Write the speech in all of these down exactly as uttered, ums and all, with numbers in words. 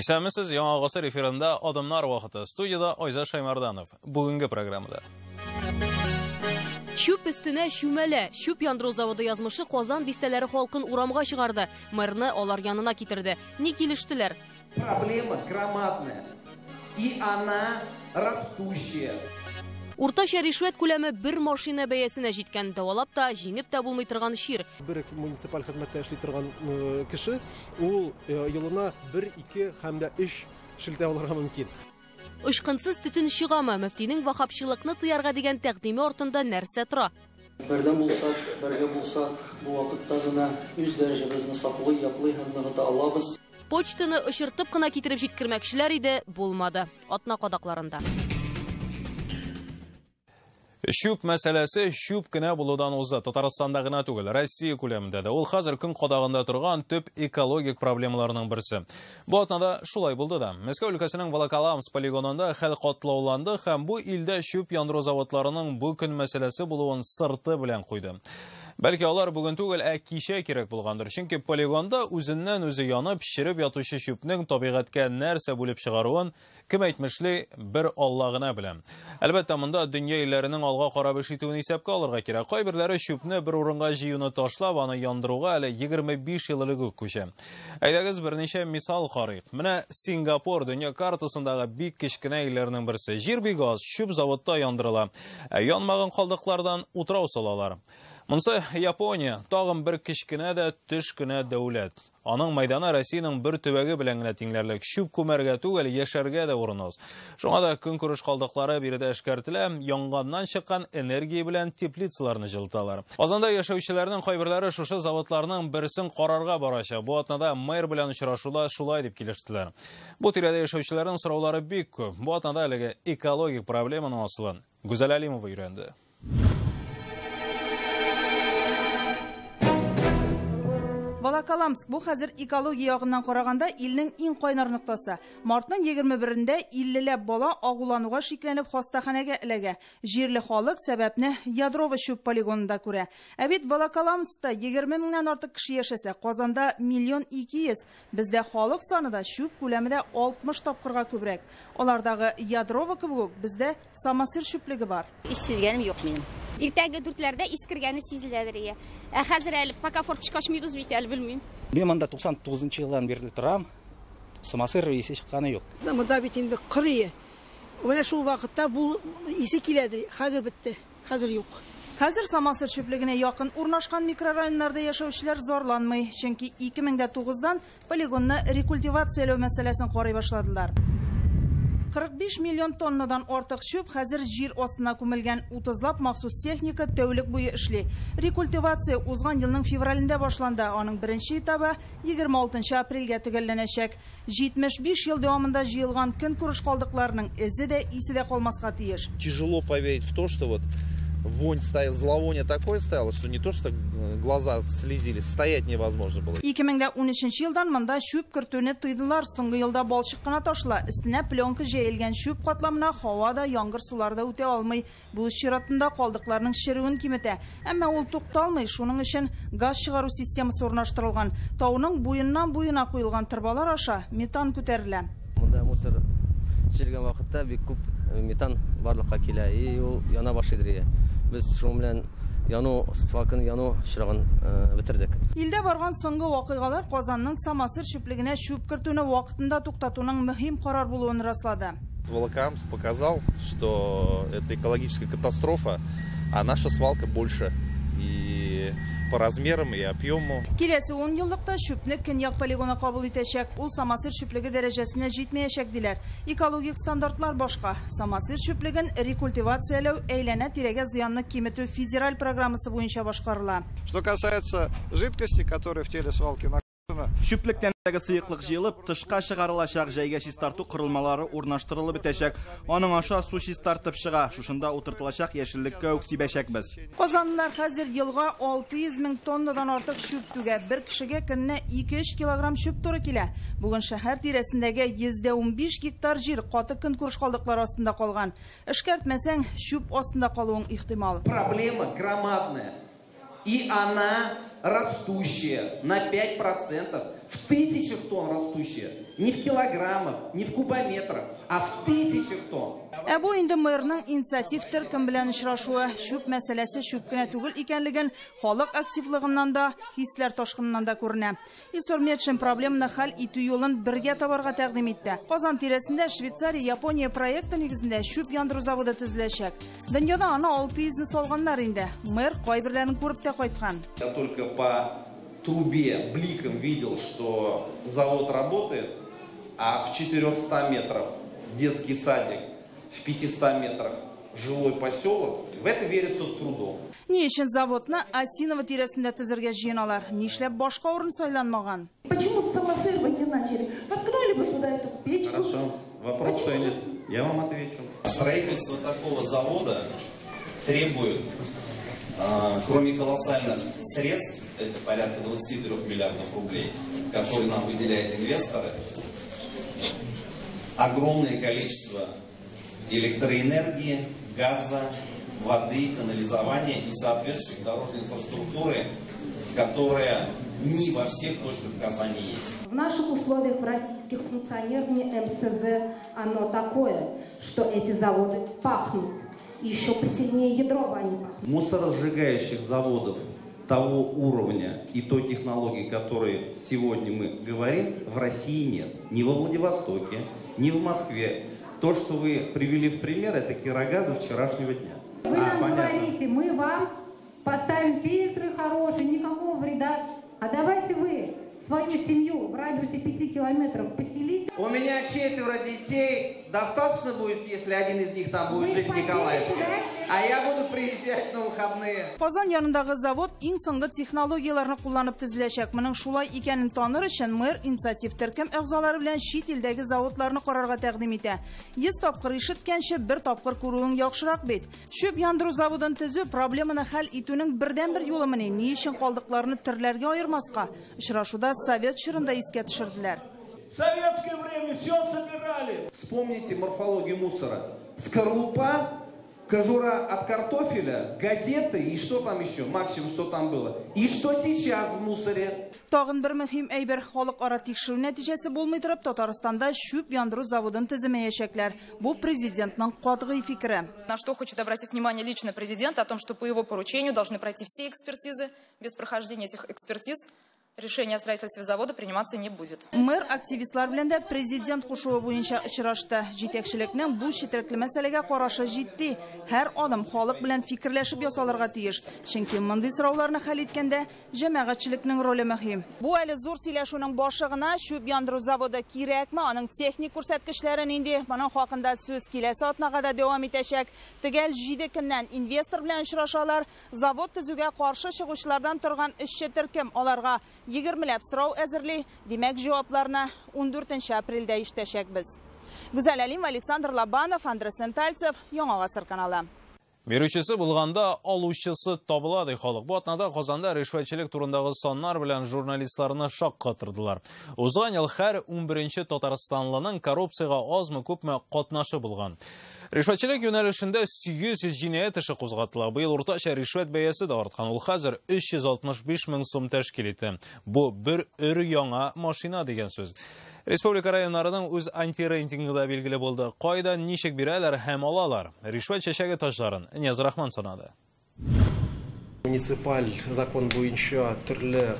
Esamiz Yong'oqosi referenda odamlar vaqti studiyada Oyzar Shaymardanov bugungi programmada. Shup üstüne shumala, shup yandırov zavodi yazmishi Qozon bestalari xalqin uramga chiqardi. Mirni ular yanına getirdi. Ne kelishdilar? Problema громадная и она растущая. O'rtacha rishvet ko'lami bir mashina bayasini yetgan davolab ta, jinib ta bo'lmay turgan shir. Bir munisipal xizmatda ishlayib turgan kishi u yilini bir ikki hamda ish shilta olgani mumkin. Ishqinsiz tutun shig'ami muftining vahobchilikni tiyarga degan taqdimi ortida narsa tura. Birdan bo'lsak, birga bo'lsak, bu vaqtdagina o'z darajamizni saqlay, yoqlay hamda Allohimiz. Pochtani o'shirtib qina ketirib yetkirmoqchilar edi, bo'lmadi. Otna qodoqlarida. Shup masalasi shupkina bo'luvdan o'zda Tataristondagina tugul, Rossiya ko'lamida da. Ul hozir kun qodog'inda turgan tub ekologik problemlarning birisi. Bu o'tnada shulay bo'ldi-da. Moskva o'lkasining Volokalaams poligonida xalq qotlovlandi ham bu ilda shup yondiruv zavodlarining bu kun masalasi bo'luvini sirti bilan qo'ydi. Balki ular bugun tugul akisha kerak bo'lgandir, chunki poligonda o'zidan o'zi yonib pishirib yotuvchi shupning tabiatga narsa bo'lib chiqaruvini kim aytmishli bir Allohgina bilan. Albatta, bunda dunyo illarining olg'a qarab ishituvini hisobga olirga kerak. Qo'y birlari shupni bir o'ringa jiyuni tashlab, uni yondiruvga hali yigirma besh yillik o'qisha. Aytadiz bir necha misol qarayik. Mana Singapur dunyo kartasidagi big kichkina illarning birisi. Jir bigoz shup zavodda yondiriladi. Yonmagan qoldiqlardan o'tira usalalar. Munsa Yaponiya tog'im bir kichkina da tushkina davlat. Onun maydana Rossiyaning bir tubagi bilangina tenglarlik. Shup ko'marga tugal yasharga da o'rnoz. Shunga da kun ko'rish qoldiqlari birida ishkartilib, yong'ondan chiqqan energiya bilan teplitslarni jiltalar. Qozonda yashovchilarning qo'yberlari shosha zavodlarning birisin qarorga borasha. Bu o'tnada mer bilan uchrashuvda shulay deb kelishdilar. Bu tilada yashovchilarning so'rovlari bek ko'p. Bu o'tnada haliga ekologik problemani osilin. Go'zal Alimova yurandi. Волоколамск bu hozir ekologiya yog'indan qaraganda ilning eng qaynar nuqtasi. Martning yigirma birida elli lab bola og'ulanuga shiklanib xostahanaga ilaga. Yerli xalq sababni yadroviy shup poligonida ko'ra. Abid Volokalaamskda yigirma mingdan ortiq kishi yashasa, Qozonda bir million ikki yuz ming. Bizda xalq sonida shup ko'lamida oltmish topqirga ko'proq. Ulardagi yadroviy kubok bizda samasir shupligi bor. Ish sezganim yo'q mening. Ertangi turtlarda iskirgani seziladi. Hozir hali paka fortishga qo'shmaymiz, hali bilmayman. Men menda to'qson to'qqizinchi yildan beri turam. Samasir isi chiqqani yo'q. Muddat endi qirq yil. Mana shu vaqtda bu isi keladi. Hozir bitta, hozir yo'q. Hozir samasir shupligine yaqin o'rnashgan mikrorayonlarda yashovchilar zorlanmay, chunki ikki ming to'qqiz dan poligonni rekultivatsiyalash masalasini qo'ray boshladilar. qirq besh million tonnadan ortiq shup hozir yer ostina ko'milgan o'tizlab maxsus texnika tavlik bo'yi ishli. Rekultivatsiya o'zgan yilning fevralida boshlandi. Uning birinchi etapi yigirma oltinchi aprelga tugallanacak. yetmish besh yil davomida yig'ilgan kun ko'rish qoldiqlarining izida isida qolmasga tiyish. Тяжело поверить в то, что вот вонь стояла, зловоние такое стояло, что не то, что глаза слезились, стоять невозможно было. ikki ming o'n uchinchi yildan menda shup kirtuvni tiydilar. So'nggi yilda bolchiqqina toshlar, istina plyonka jeyilgan shup qatlamini havoda, yomg'ir suvlarida o'ta olmay, bu shiratunda qoldiqlarning shiruvini kimita. Ammo u to'xtalmay, shuning uchun gaz chiqaruv sistemasi o'rnatilgan. Tog'ning bo'yindan bo'yina qo'yilgan tirbalar osha metan ko'tariladi. Bunda musir ishilgan vaqtda ko'p metan barliqqa keladi, u yana boshlaydi. Biz shu bilan yanu sifakini yanu shirog'ini bitirdik. Ilda borgan so'nggi voqealar Qozonning samasir shupligine shup kirtuvni vaqtida to'xtatuvning muhim qaror bo'luvini rasladi. Волоколамск показал, что это экологическая катастрофа, а наша свалка больше и по размерам и объему. Kelasi o'n yillikda shupni Kinyoq poligoni qabul etishak. U samasir shupligi darajasini yetmayashak dilar. Ekologik standartlar boshqa. Samasir shupligini rekultivatsiyalash aylana teraga ziyonni kemituv federal programmasi bo'yicha boshqariladi. Что касается жидкости, которая в теле свалки накопилась. Shuplikdan siyqliq yelib, tishqa chiqarilashaq joyga shis tartuv qurilmalari o'rnashtirilib etishak. Uning osha suv shis tartib chiqa, shunda o'tirtilashaq yashillikka o'ksibashak biz. Qozonlar hozir yilga olti yuz ming tonnadan ortiq shup tuga, bir kishiga kunni ikki uch kilogramm shup to'ri keladi. Bugun shahar terasidagi yuz o'n besh gektar yer qotib kun ko'rish qoldiqlari ostida qolgan. Ishkartmasang, shup ostida qoluving ehtimol. Problema громадная и она растущее на пять процентов, в тысячах тонн растущее, не в килограммах, не в кубометрах, а в тысячах тонн. Әбу инде мэрның инициатив тәркем белән очрашуы, шөп мәсьәләсе шөп кенә түгел икәнлеген, халык активлыгыннан да, хисләр ташкыныннан да күренә. Исөрмәтшен проблеманы хәл итү юлын бергә табарга тәкъдим итте. Казан тирәсендә Швейцария, Япония проекты нигезендә шөп яндыру заводы төзеләчәк. Дөньяда аны алты йөзне салганнар инде. Мэр кайберләрен күреп тә кайткан. Я только по трубе бликом видел, что завод работает, а в четырёхстах метрах детский садик, в пятистах метрах жилой поселок. В это верится с трудом. Не ищет заводна, а синова терясында тезерге жиналар. Не шляп башка урн сойланмаган. Почему самосырвать не начали? Воткнули бы туда эту печку. Хорошо. Вопрос стоит. Я вам отвечу. Строительство такого завода требует, а, кроме колоссальных средств, это порядка двадцати трёх миллиардов рублей, которые нам выделяют инвесторы, огромное количество электроэнергии, газа, воды, канализования и соответствующей дорожной инфраструктуры, которая не во всех точках Казани есть. В наших условиях, в российских функционирования МСЗ, оно такое, что эти заводы пахнут. Еще посильнее ядро они пахнут. Мусоросжигающих заводов того уровня и той технологии, которые сегодня мы говорим, в России нет. Ни во Владивостоке, ни в Москве. То, что вы привели в пример, это кирогазы вчерашнего дня. Вы а, нам понятно. Говорите, мы вам поставим фильтры хорошие, никакого вреда. А давайте вы свою семью в радиусе пяти километров поселите. У меня четверо детей. Достаточно будет, если один из них там будет вы жить в Николаевке. А я буду приезжать на выходные. Казан янындагы завод иң соңгы технологияларны кулланып төзеләчәк. Моның шулай икәнен таныр өчен мэр инициатив төркем әгъзалары белән чит илдәге заводларны карарга тәкъдим итә. йөз тапкыр ишеткәнче бер тапкыр күрүең яхшырак бит. Шөп яндыру заводын төзү проблеманы хәл итүнең бердән бер юлы менә ни өчен калдыкларны төрләргә аермаска. Очрашуда совет чорында искә төшерделәр. В советское время все собирали. Вспомните морфологию мусора. Скорлупа, кожура от картофеля, газеты и что там еще, максимум, что там было. И что сейчас в мусоре? Тагын бер мөһим әйбер халыкара тикшерү нәтиҗәсе булмый торып, Татарстанда шөп яндыру заводын төземәячәкләр. Бу президентның катгый фикере. На что хочет обратить внимание лично президент, о том, что по его поручению должны пройти все экспертизы. Без прохождения этих экспертиз решение о строительстве завода приниматься не будет. Мэр активистлар белән дә президент кушуы буенча очрашты. Җитәкчелекнең бу четерекле мәсьәләгә карашы җитди. Һәр адым халык белән фикерләшеп ясалырга тиеш. Чөнки мондый сорауларны хәл иткәндә җәмәгатьчелекнең роле мөһим. Бу әле зур сөйләшүнең башы гына. Шөп яндыру заводы кирәкме, аның техник күрсәткечләрен инде моның хакында сүз киләсе атнага да дәвам итәчәк. Төгәл җиде көннән инвестор белән очрашалар. Завод төзүгә каршы чыгучылардан торган эшче төркем аларга егерме ләп сорау әзерли, демәк җавапларына ундүртенче апрельдә иштәшәкбез. Гүзәл Алим, Александр Лобанов, Андрей Сентальцев, Яңа Гасыр каналы. Берүчесе булганда алучысы табыла ди халык. Бу атнада Казанда ришвәтчелек турындагы саннар белән журналистларны шаккаттырдылар. Узган ел һәр унберенче татарстанлының коррупцияга азмы күпме катнашы булган. Ришвәтчелек юнәлешендә сигез йөз җинаять эше кузгатыла. Быел уртача ришвәт бәясе дә арткан. Ул хәзер өч йөз алтмыш биш мең сум тәшкил итә. Бу бер өрә яңа машина дигән сүз. Республика районнарының үз антирейтингында билгеле булды. Кайдан ничек бирәләр һәм алалар. Ришвәт чәчәге ташларын Нияз Рахман санады. Муниципаль закон буенча төрле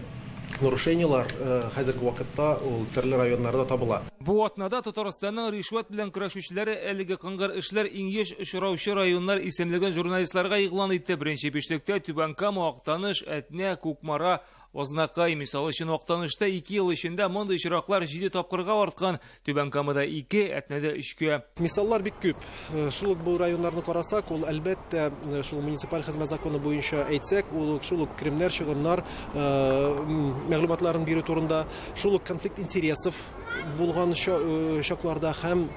нарушениелар хәзерге вакытта ул төрле районнарда табыла. Бу атнада Татарстанның ришвәт белән көрәшүчеләре әлеге кыңгыр эшләр иң еш очраучы районнар исемлеген журналистларга игълан итте. Беренче бишлектә Түбән Кама, Актаныш, Әтнә, Кукмара, Ознакай, мисалы өчен Актанышта ике ел эчендә мондай очраклар җиде тапкырга арткан, Түбән Камада ике, Әтнәдә өчкә. Мисаллар бик күп. Шул ук бу районнарны карасак, ул әлбәттә шул муниципаль хезмәт законы буенча әйтсәк, ул шул ук кремнәр, чыгымнар, мәгълүматларын бирү турында, шул ук конфликт интересов булган чакларда һәм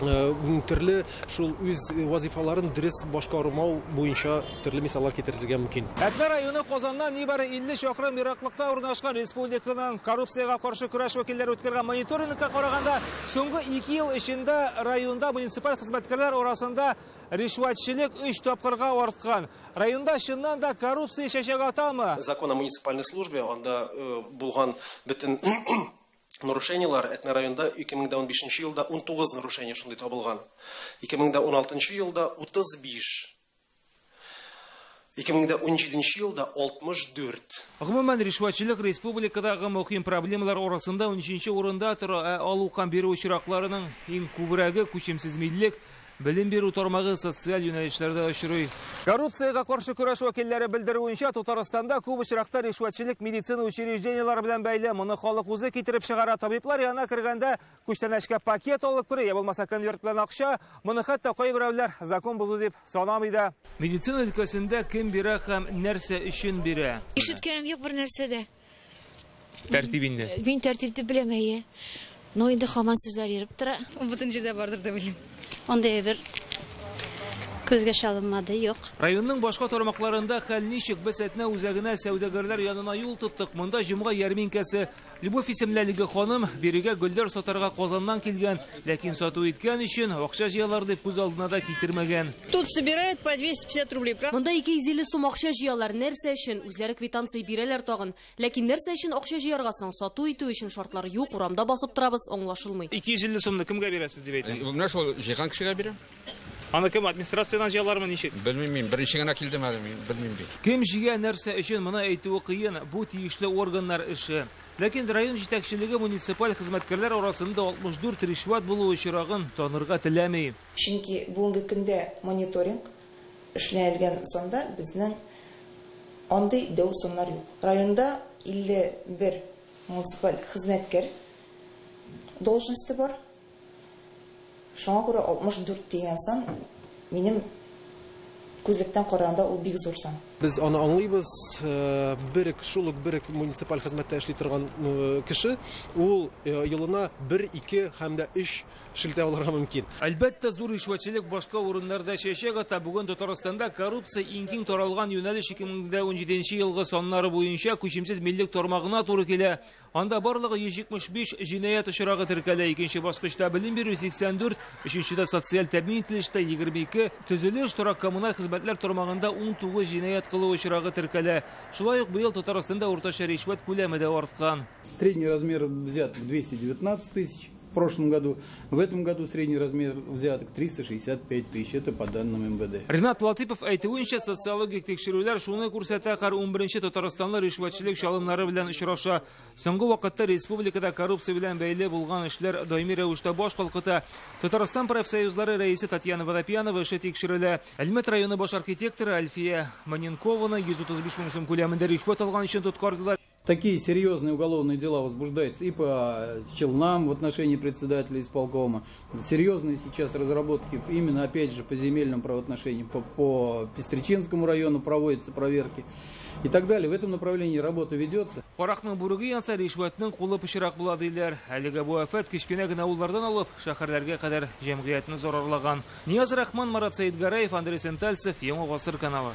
түрлі шул өз вазифаларын дұрыс башқармау бойынша түрлі мысалдар келтірілген мүмкін. Әтбар районы Казаннан небәрі елу шақырым ерақлықта орналасқан республиканың коррупцияға қарсы күрес өкілдері өткерген мониторингке қарағанда, соңғы екі ел ішінде районда муниципаль қызметкерлер орасында ришватшылық үш тапқырға артқан. Районда шыннан да коррупция шешек атамы? Закон о муниципальной службе онда болған бүтін нарушениялар этне районда екі мың он бесінші жылда он тоғыз нарушение шундай табылған. екі мың он алтыншы жылда отыз беш. екі мың он жетінші жылда алтмыш төрт. Ғымыман ришватшылық республикадағы мұқим проблемалар орасында он үшінші орында тұра алуқан беру ұшырақларының ең көбірәгі көшемсізмейлік, білім беру тармағы социал юнәлішлерді ашырой. Коррупцияға қарсы күрәш уәкілдері білдіруінше, Татарстанда көп ұшырақта ришватшылық медицина учреждениелары білен бәйлі. Мұны халық өзі кетіріп шығара табиплар яна кіргенде күштенәшке пакет олық бірі, ебылмаса конверт білен ақша, мұны хатта қой біреулер закон бұзу деп санамайды. Медицина өлкесінде кім бірі қам нәрсе үшін бірі? Ишіткенім ең бір нәрседе. Тәртибінде? Мен тәртибді білемейі. Но енді қаман сөздер еріп тұра. Бұтын жерде бардырды білем. Ондай бір көзге шалынмады, жоқ. Районның башқа тармақларында қалнишек бәсәтіне өзәгіне сәудегерлер янына юл тұттық. Мұнда жымға ярминкәсі Любов есімлілігі қоным береге гүлдер сатарға Казаннан келген. Ләкин сату еткен үшін ақша жияларды көз алдына да кетірмеген. Тут собирает по двести пятьдесят рублей, правда? Мұнда екі жүз елу сум ақша жиялар нәрсе үшін өзләрі квитанция берелер тағын. Ләкин нәрсе үшін ақша жиярға соң сату ету үшін шартлар юқ құрамда басып тұрабыз, оңлашылмай. екі жүз елу сумны кімге бересіз деп айтты? Мына сол жиған кішіге берем. Аны кім администрациядан жиялармын нешет? Білмеймін, бірінші ғана келдім әлі, білмеймін. Кім жиған нәрсе үшін мұна айтуы қиын, бұл тиішілі органдар іші. Ләкен район жетекшілігі муниципаль қызметкерлер орасында алтмыш төрт ришват болу ұшырағын танырға тіләмей. Чүнки бүгінгі күнде мониторинг ішіләлген сонда біздің ондай дәу сонлар жоқ. Районда елу бір муниципаль қызметкер должности бар. Шоңа көрі алтмыш төрт деген сан, менің көзліктен қарағанда ол бек зор сан. Біз оны аңлайбыз, бірік шулық, бірік муниципаль қызметті әшілей тұрған кіші, ол елына бір, екі, хамда үш шілте оларға мүмкін. Әлбәтті зұр ішватшылық башқа орынларда шешек ата бүгін Татарстанда коррупция инкин таралған юнәліш екі мың он жетінші елғы сонлары бойынша көшімсіз миллік тормағына туры келе. Анда барлығы жүз жетміш беш жинаят ұшырағы тіркәлі. Екінші басқышта білім беру сексен төрт, үшіншіде социал тәбін етілішті жиырма екі, түзіліш тұрақ коммунал қызметлер тормағында он тоғыз жинаят қылу ұшырағы тіркәлі. Шылай ұқ бұйыл Татарстанда орташа ришват көлемеді артқан. Средний размер взяток двести девятнадцать тысяч в прошлом году. В этом году средний размер взяток триста шестьдесят пять тысяч. Это по данным МВД. Ринат Латыпов айтуынша социологик текшерулер шуны көрсәті қар он бірінші Татарстанлы ришватшылық шалымлары білен ұшыраша. Соңғы уақытта республикада коррупция білен бәйлі болған ішлер дайми рәуішті баш қалқыта. Татарстан профсоюзлары рәйесі Татьяна Водопьянова үші текшерілі. Әлмет районы баш архитекторы Альфия Маненкованы жүз отыз беш мың сум көлемінде ришват алған үшін тұтқардылар. Такие серьезные уголовные дела возбуждаются и по Челнам в отношении председателя исполкома. Серьезные сейчас разработки именно, опять же, по земельным правоотношениям, по, по Пестричинскому району проводятся проверки и так далее. В этом направлении работа ведется. Парахның бурығы янса ришвәтнің қолы пышырақ болады елер. Әлігі бұ әфәт кішкенәгін ауылдардан алып, шақырлерге қадар жәмгіятіні зорарлаған. Нияз Рахман, Марат Саидгараев, Андрей Сентальцев, Ему Ғасыр каналы.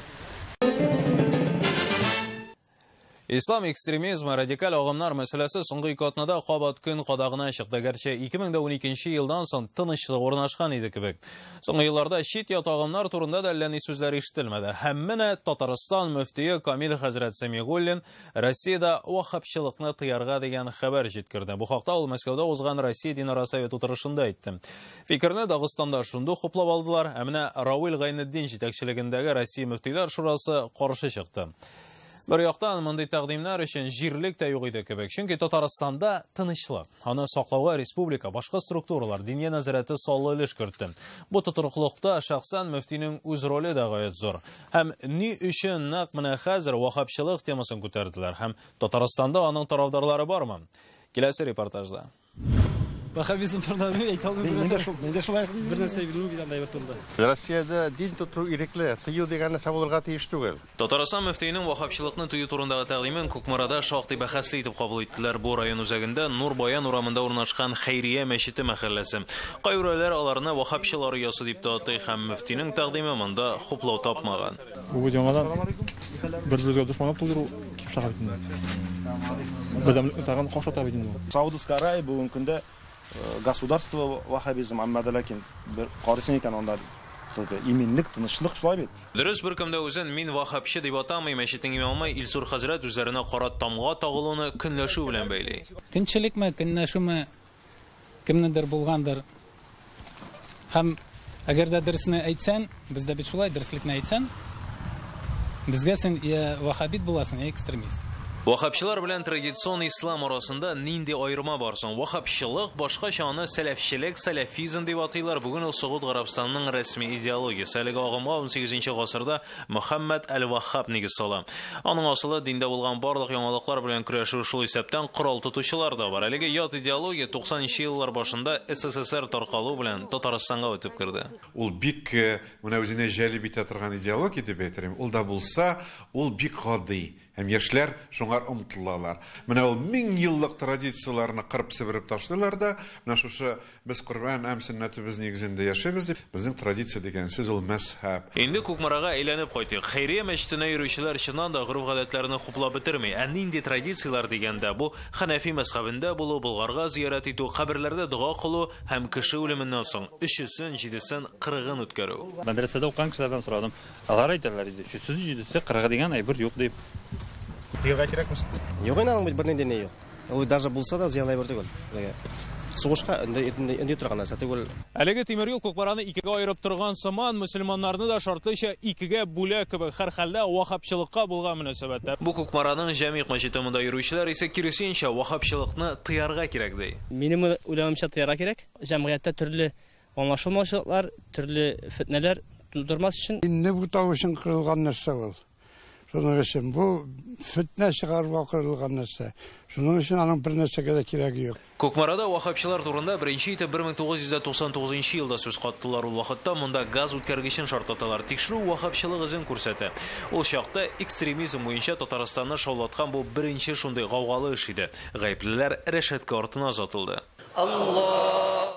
Ислам экстремизмы радикаль оғымнар мәселесі сұңғы икотнада қабат күн қадағына шықты. Гәрше екі мың он екінші елдан соң тыныштық орнашқан еді кібік. Соңғы елларда шит ят оғымнар турында дәлләни сөздер ешітілмеді. Хәмміне Татарстан мүфтиі Камил Хазрат Семигуллин Россияда уақапшылықны тыярға деген хабар жеткірді. Бұл хақта ол Мәскеуде озған Россия Динара Совет отырышында айтты. Фикірні Дағыстанда шынды құплап алдылар, әміне Рауил Ғайнеддин жетекшілігіндегі Россия мүфтилер шурасы қаршы шықты. Бір яқтан мұндай тәғдимнар үшін жерлік тәйуғиді көбек. Чүнкі Татарстанда тынышлы. Аны сақлауға республика, башқа структуралар, диния назареті солы үліш көртті. Бұ тұтырқылықта шақсан мүфтінің өз ролі да ғайет зор. Хәм не үшін нақ мұна қазір уақапшылық темасын көтерділер. Хәм Татарстанда аның таравдарлары бар ма? Келесі репортажда. Татарстан мөфтейнең вахапчылыкны тыю турындагы тәгълимен Кукмарада шактый бәхәсле итеп кабул иттеләр. Бу район үзәгендә Нурбаян урамында урнашкан Хәйрия мәчете мәхәлләсе. Кайрәләр аларны вахапчылар ясы дип тә атай һәм мөфтейнең тәкъдиме монда хуплау тапмаган. Саудовская Аравия был когда государство ваххабизм, аммадалакин, корисникан он дал. Дөрес бер кемдә үзен мин ваххабчы дип атамый, мәчетнең имамы Илсур хәзрәт үзләренә карат тамга тагылуны көнләшү белән бәйли. Көнчелекме, көнләшүме кемнедер булгандыр. Һәм әгәр дә дөресне әйтсәң, бездә бит шулай, дөреслекне әйтсәң, безгә син ваххабит буласың, экстремист. Вахапчылар белән традицион ислам арасында нинди аерма бар соң? Вахапчылык башкача аны сәләфчелек, сәләфизм дип атыйлар. Бүген ул Сауд Гарабстанының рәсми идеологиясе. Әлеге агымга унсигезенче гасырда Мөхәммәд әл-Ваххаб нигез сала. Аның асылы диндә булган барлык яңалыклар белән көрәшү, шул исәптән корал тотучылар да бар. Әлеге ят идеология туксанынчы еллар башында эс эс эс эр таркалу белән Татарстанга үтеп керде. Ул бик менә үзенә җәлеп итә торган идеология дип әйтәм. Ул да булса, ул бик гади. Һәм яшьләр шуңар омтылалар. Менә ул мең еллык традицияларны кырып сибереп ташлыйлар да, менә шушы без Коръән һәм сөннәтебез нигезендә яшәбез дип, безнең традиция дигән сүз ул мәзһәп. Инде Кукмарага әйләнеп кайтыйк. Хәйрия мәчетенә йөрүчеләр чыннан да гореф-гадәтләрне хуплап бетерми. Ә нинди традициялар дигәндә, бу Ханафи мәзһәбендә булу, Болгарга зиярат итү, каберләрдә дуа кылу һәм кеше үлеменнән соң өчесен җидесен кырыгын үткәрү. Мәдрәсәдә укыган кешеләрдән сорадым. Алар әйтәләр иде, өчесе җидесе кырыгы дигән әйбер юк дип. Әлеге тимер юл Кукмараны икегә аерып торган сыман, мусульманнарны да шартлыча икегә бүлә кебек, һәрхәлдә ваххабчылыкка булган мөнәсәбәттә. Бу Кукмараның җәмгыять мәчетендә йөрүчеләр исә киресенчә ваххабчылыкны тыярга кирәк ди. Минем уйлавымча тыярга кирәк. Җәмгыятьтә төрле аңлашылмаучылыклар, төрле фетнәләр тудырмас өчен. Инде бу тавышын кырылган нәрсә ул. Шуның өчен бу фетнә чыгарып кырылган нәрсә. Шуның өчен аның бер нәрсәгә дә кирәге юк. Кукмарада ваххабчылар турында беренче итеп бер мең тугыз йөз туксан тугызынчы елда сүз каттылар. Ул вакытта монда газ үткәргечен шартлаталар. Тикшерү ваххабчылык эзен күрсәтә. Ул чакта экстремизм буенча Татарстанны шаулаткан бу беренче шундый гаугалы эш иде. Гаеплеләр рәшәткә артына озатылды.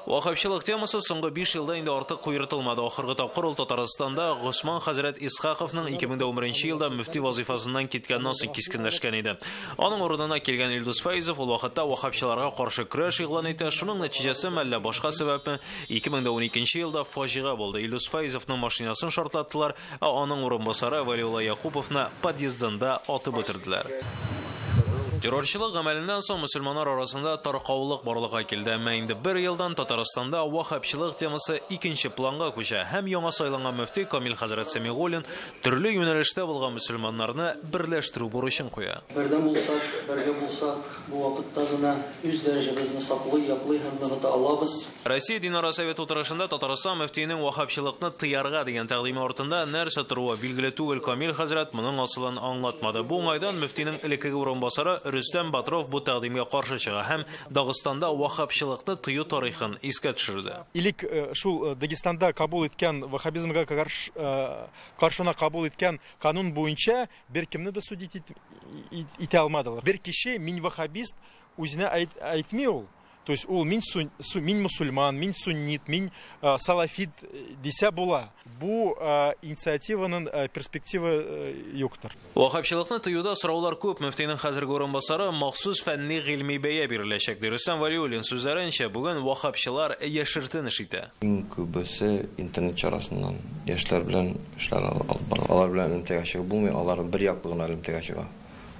Ваххабчылык темасы соңгы биш елда инде артык куертылмады. Ахыргы тапкыр ул Татарстанда Госман хәзрәт Исхаковның ике мең унберенче елда мөфти вазифасыннан киткәннән соң кискенләшкән иде. Аның ордына килгән Илдус Фәйзов ул вакытта ваххабчыларга каршы көрәш игълан итә. Шуның нәтиҗәсе мәллә башка сәбәпме ике мең уникенче елда фаҗига булды. Илдус Фәйзовның машинасын шартлаттылар, ә аның урынбасары Вәлиулла Яхуповны подъездында атып үтерделәр. Террорчылык гамәленнән соң мусульманнар арасында таркаулык барлыкка килде. Әмма инде бер елдан Татарстанда ваххабчылык темасы икенче планга күчә. Һәм яңа сайланган мөфти Камил хәзрәт Сәмигуллин төрле юнәлештә булган мусульманнарны берләштерү бурычын куя. Бердәм булсак, бергә булсак, бу вакытта гына үз дәрәҗәбезне саклый, яклый һәм ныгыта алабыз. Россия Динара Совет утырышында Татарстан мөфтиенең ваххабчылыкны тыярга дигән тәкъдиме артында нәрсә торуы билгеле түгел. Камил хәзрәт моның асылын аңлатмады. Бу уңайдан мөфтинең элеккеге урынбасары Рөстәм Батров бу тәкъдимгә каршы чыга һәм Дагыстанда ваххабчылыкны тыю тарихын искә төшерде. Илек шул Дагыстанда кабул иткән ваххабизмгә каршына кабул иткән канун буенча бер кемне дә судить итә алмадылар. Бер кеше мин ваххабист үзенә әйтми ул. То есть ул мин мин мусульман, мин суннит, мин салафит дисә була. Бу инициативаның перспектива юктыр. Ваххабчылыкны тыюда сораулар күп. Мөфтинең хәзерге урынбасары махсус фәнни гыйльми бәя биреләчәк. Рөстәм Вәлиуллин сүзләренчә, бүген ваххабчылар яшертен эш итә. Иң күбесе интернет чарасыннан яшьләр белән эшләр алып бара. Алар белән элемтәгә булмый, алар бер яклы гына элемтәгә чыга.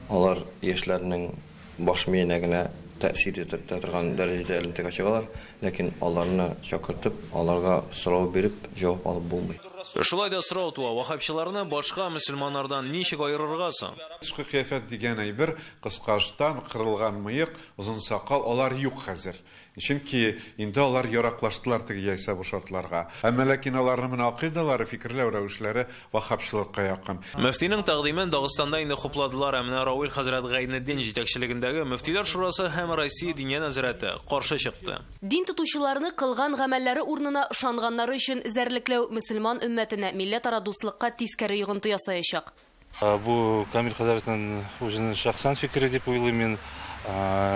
Алар яшьләрнең баш миенә генә тәсир итеп торган дәрәҗәдә элемтәгә чыгалар, ләкин аларны чакыртып, аларга сорау биреп, җавап алып булмый. Шулай да сорау туа, ваххабчыларны башка мусульманнардан ничек аерырга соң? Тышкы кыяфәт дигән әйбер, кыскачтан кырылган мыек, озын сакал, алар юк хәзер. Чөнки инде алар яраклаштылар теге яйса бу шартларга. Әмма ләкин аларның менә акыйдалары, фикерләре, рәвешләре ваххабчылыкка якын. Мөфтинең тәкъдимен Дагыстанда инде хупладылар. Ә менә Равил хәзрәт Гайнетдин җитәкчелегендәге мөфтиләр шурасы Кайма Россия Динья Назарета, Корша Шахта. Дин тутушиларны кылган гамәлләре урнына ышанганнары өчен зәрлекләү мусульман өммәтенә милләтара дуслыкка тискәре йогынты ясаячак. Бу Камил Хазаровтан үзенең шәхсән фикере дип уйлыйм мин.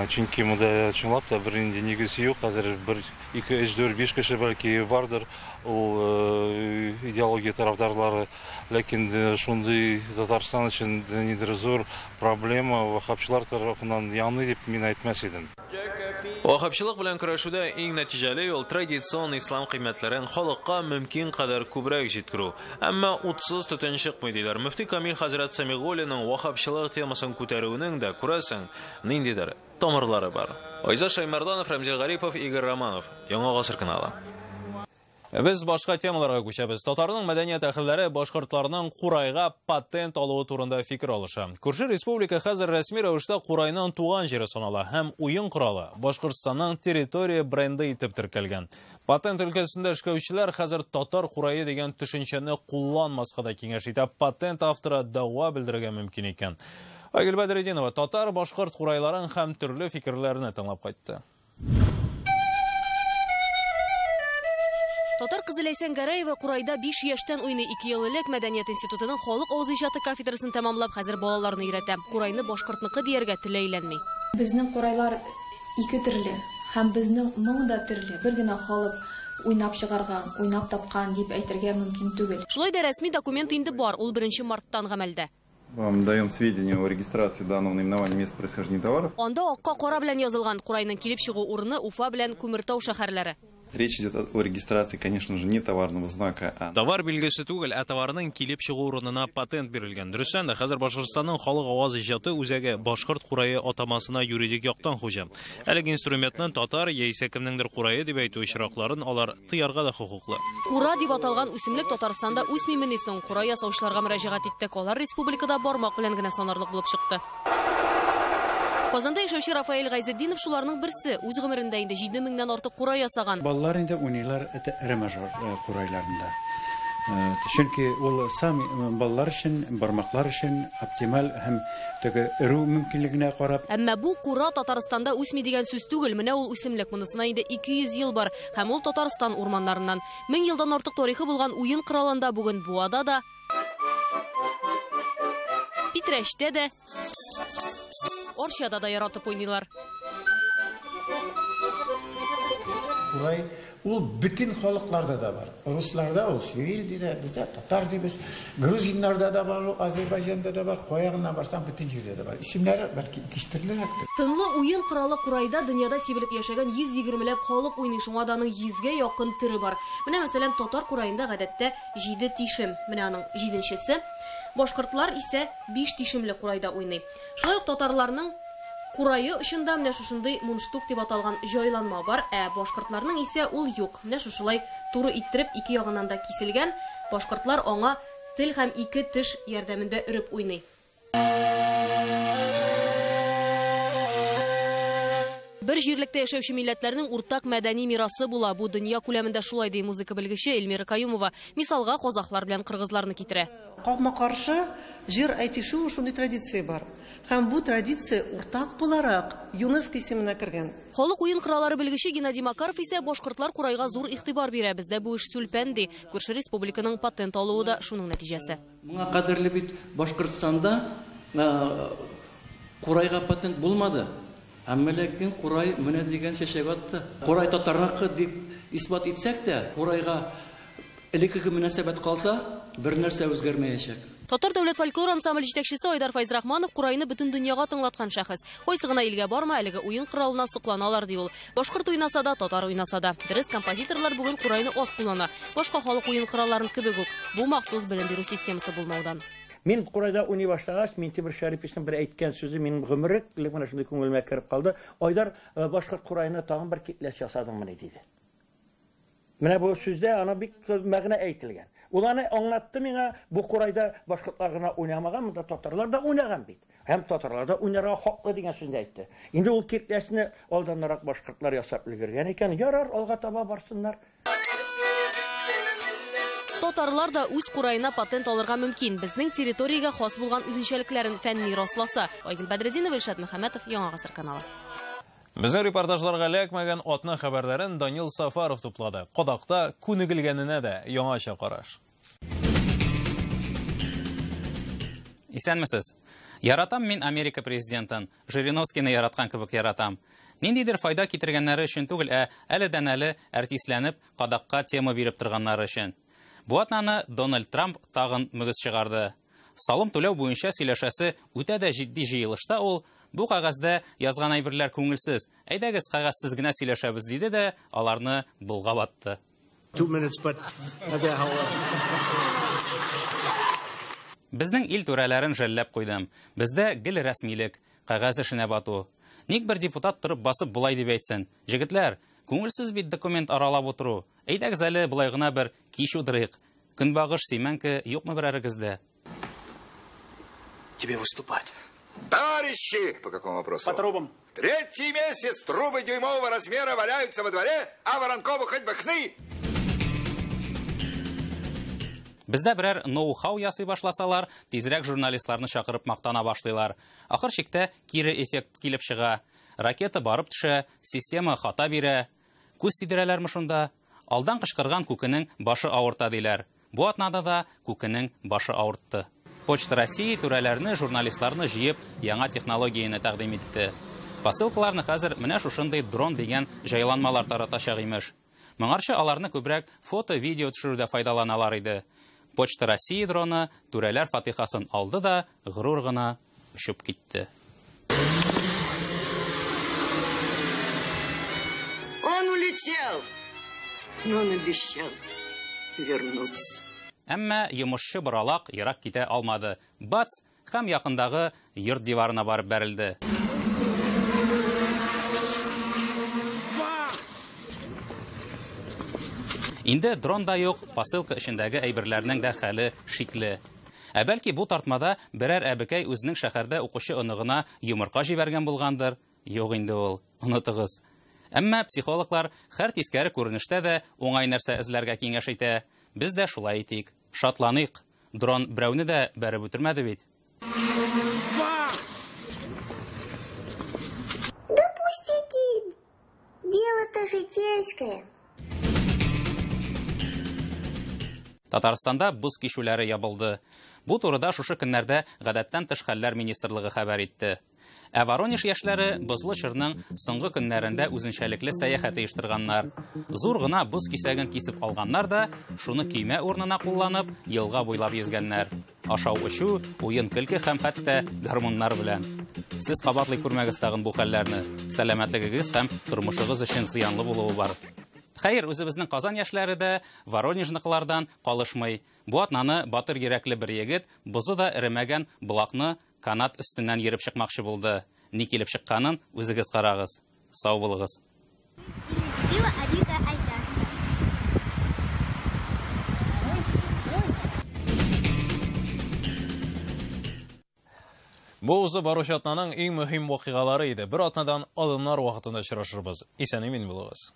Чөнки монда чынлап та бер инде нигез юк, хәзер бер ике өч дүрт беш кеше бәлки бардыр, ул идеология тарафдарлары, ләкин шундый Татарстан өчен нидер зур проблема вахапчылар тарафыннан яңны дип мин әйтмәс идем. Вахапчылык белән көрәшүдә иң нәтиҗәле юл традицион ислам кыйммәтләрен халыкка мөмкин кадәр күбрәк җиткерү. Әмма утсыз төтенчек медиләр. Мөфти Камил хәзрәт Сәмигуллинның вахапчылык темасын күтәрүнең дә күрәсең ниндидер тамырлары бар. Айза Шаймарданов, Рамзил Гарипов, Игорь Романов. Яңа гасыр каналы. Без башка темаларга күчәбез. Татарның мәдәният әһелләре башкортларның курайга патент алуы турында фикер алыша. Күрше республика хәзер рәсми рәвештә курайның туган җире санала һәм уен коралы Башкортстанның территория бренды итеп теркәлгән. Патент өлкәсендә эшләүчеләр хәзер татар курае дигән төшенчәне кулланмаска да киңәш итә. Патент авторы дәва белдергә мөмкин икән. Айгөл Бәдретдинова татар башкорт курайларын һәм төрле фикерләрне тыңлап кайтты. Татар кызы Ләйсән Гәрәева Курайда биш яшьтән уйны ике ел элек мәдәният институтының халык авыз иҗаты кафедрасын тәмамлап, хәзер балаларны өйрәтә. Курайны башкортныкы дияргә теле әйләнми. Безнең курайлар ике төрле һәм безнең моң да төрле. Бер генә халык уйнап чыгарган, уйнап тапкан дип әйтергә мөмкин түгел. Шулай да рәсми документ инде бар, ул беренче марттан гамәлдә. Вам даем сведения о регистрации данного наименования мест происхождения товаров. Анда акка кара белән язылган Курайның килеп чыгу урыны Уфа белән Күмертау шәһәрләре. Речь идет о регистрации, конечно же, не товарного знака, а... Товар белгесе түгел, ә товарның килеп чыгу урынына патент бирелгән. Дөрестән дә хәзер Башкортстанның халык аваз иҗаты үзәге башкорт курае атамасына юридик яктан хуҗа. Әлеге инструментның татар яисә кемнеңдер курае дип әйтү очракларын алар тыярга да хукуклы. Кура дип аталган үсемлек Татарстанда үсмимен исен кура ясаучыларга мөрәҗәгать иттек. Алар республикада бармак белән генә санарлык булып чыкты. Казанда яшәүче Рафаэль Гайзетдинов шуларның берсе, үз гомерендә инде җиде меңнән артык кура ясаган. Баллар инде уйлар это ремажор курайларында. Чөнки ул сами баллар өчен, бармаклар өчен оптималь һәм теге үрү мөмкинлегенә карап. Әмма бу кура Татарстанда үсми дигән сүз түгел, менә ул үсемлек, монысына инде ике йөз ел бар һәм ул Татарстан урманнарыннан мең елдан артык тарихы булган уен коралында бүген Буада да, Питрәштә дә, Орчада да яратып уйныйлар. Курай ул бүтән халыкларда да бар. Русларда ул сирил диләр, бездә татар дибез, грузиннарда да бар, Азербайҗанда да бар, каягына барсаң бүтән җирдә дә бар. Исемләре бәлки икештерлерәк. Тынлы уен коралы Курайда дөньяда сибелеп яшәгән йөз егерме ләп халык уйный, шуңа да аның йөзгә якын төре бар. Менә мәсәлән, татар кураенда гадәттә җиде тишем. Менә аның җиденчесе. Башкортлар исә биш тишемле курайда уйный. Шулай ук татарларның курайы өчендә менә шушындай мунштук дип аталган җайланма бар, ә башкортларның исә ул юк. Менә шушылай туры иттереп ике ягыннан да киселгән, башкортлар аңа тел һәм ике теш ярдәмендә үреп уйный. Бер җирлектә яшәүче милләтләрнең уртак мәдәни мирасы була. Бу дөнья күләмендә шулай ди музыка белгече Эльмира Каюмова. Мисалга казахлар белән кыргызларны китерә. Кавма-каршы җир әйтешү шундый традиция бар. Һәм бу традиция уртак буларак ЮНЕСКО исеменә кергән. Халык уен кораллары белгече Геннадий Макаров исә башкортлар курайга зур игътибар бирә. Бездә бу эш сүлпән ди. Күрше республиканың патент алуы да шуның нәтиҗәсе. Моңа кадерле бит Башкортстанда курайга патент булмады. Әмма ләкин курай менә дигән чәчәк атты. Курай татарныкы дип исбат итсәк тә, курайга элеккеге мөнәсәбәт калса, бер нәрсә үзгәрмәячәк. Татар дәүләт фольклор ансамбль җитәкчесе Айдар Файзрахманов курайны бөтен дөньяга тыңлаткан шәхес. Кайсы гына илгә барма, әлеге уен коралына сокланалар ди ул. Башкорт уйнаса да, татар уйнаса да. Дөрес композиторлар бүген курайны аз куллана. Башка халык уен коралларын кебек үк. Бу махсус белем бирү системасы булмаудан. Мен Курайда уйный башлагач, мен Тимур Шәриповичнең бер әйткән сүзе минем гомерлек менә шундый күңелемә кереп калды. Айдар, башкорт курайына тагын бер китләч ясадыңмы диде. Менә бу сүздә аны бик мәгънә әйтелгән. Уларны аңлатты миңа, бу Курайда башкортлар гына уйнамаган, монда татарлар да уйнаган бит. Һәм татарлар да уйнарга хаклы дигән сүзне әйтте. Инде ул китләчне алданнарак башкортлар ясап өлгергән икән, ярар, алга таба барсыннар. Татарлар да үз курайына патент алырга мөмкин. Безнең территорияга хас булган үзенчәлекләрен фәнни расласа. Айгөл Бәдретдинова, Илшат Мөхәммәтов, Яңа гасыр каналы. Біздің репортажларға ләкмәген отны хабарларын Данил Сафаров туплады. Қодақта күнігілгеніне де яңаша қараш. Исәнмісіз? Яратам мен Америка президентін. Жириновскийны яратқан кібік яратам. Ниндейдер файда кетіргенлері үшін түгіл, ә әліден-әлі әртисленіп, қадаққа тема беріп тұрғанлары үшін. Бу атнаны Дональд Трамп тағын мүгіз шығарды. Салым төлеу бойынша сөйләшәсі өте дә жидді жиылышта ол, бу қағазда язған айбірлер көңілсіз, әйдәгіз қағазсыз генә сөйләшәбіз дейді де, аларны бұлға батты. Біздің ил төрәләрін жәлләп қойдым. Бізді гіл рәсмилік, қағаз ішіне бату. Ник бір депутат тұрып басып бұлай деп әйтсін. Жігітлер, көңілсіз бит документ аралап отыру. Әйдәгіз әлі бұлай ғына бір кеш удырық. Күнбағыш семәңкі юқмы бір әрігізді. Тебе выступать. Товарищи! По какому вопросу? По трубам. Третий месяц трубы дюймового размера валяются во дворе, а Воронкову хоть бы хны! Бізді бірер ноу-хау ясы башласалар, тезірек журналистларны шақырып мақтана башлайлар. Ақыр шекті кері эффект келіп шыға. Ракета барып түші, система хата бере. Көз тидірелер мұшында, алдан қышқырған көкінің башы ауырта дейлер. Бу атнада да көкінің башы ауыртты. Почта России түрәләрні, журналистларны жиып, яңа технологияны тәғдим етті. Посылкаларны қазір мінәш ұшындай дрон деген жайланмалар тарата шағимыш. Мұңаршы аларны көбірек фото-видео түшіруді файдаланалар еді. Почта России дроны түрәләр фатихасын алды да ғырур ғына үшіп кетті. Он улетел, но он обещал вернуться. Әммә емышшы бұралақ ерақ кете алмады. Бац, қам яқындағы ер диварына барып бәрілді. Инде дронда йоқ, посылка ішіндегі әйбірлерінің дә хәлі шиклі. Әбәлкі бұ тартмада бірәр әбікәй өзінің шәхәрді оқушы ұнығына емірқа жіберген болғандыр. Йоқ инде ол, ұнытығыз. Әммә психологлар хәр тескәрі көрінішті де оңай нәрсә ізләргә кеңеш ите. Біз дә шулай етейік. Шатланыйық. Дрон бірәуіні дә бәрі бөтірмәді бет. Да пустяки. Дело-то житейское. Татарстанда бұз кешуләрі ябылды. Бу турыда шушы көннәрдә гадәттән тыш хәлләр министрлығы хәбәр итте. Ә Воронеж яшьләре бозлы чырның соңгы көннәрендә үзенчәлекле сәяхәт оештырганнар. Зур гына боз кисәген кисеп алганнар да, шуны киемә урынына кулланып, елга буйлап йөзгәннәр. Ашау-эчү, уен-көлке һәм хәтта гармуннар белән. Сез кабатлый күрмәгез тагын бу хәлләрне. Сәламәтлегегез һәм тормышыгыз өчен зыянлы булуы бар. Хәер, үзебезнең Казан яшьләре дә Воронежныкылардан калышмый. Бу атнаны батыр йөрәкле бер егет, бозы да эремәгән булакны канат үстінен еріп шықмақшы болды. Не келіп шыққанын өзігіз қарағыз. Сау болығыз. Бұл ұзы барушы атнаның ең мүхім оқиғалары еді. Бір атнадан алымнар уақытында шырашырбыз. Исәне мен болығыз.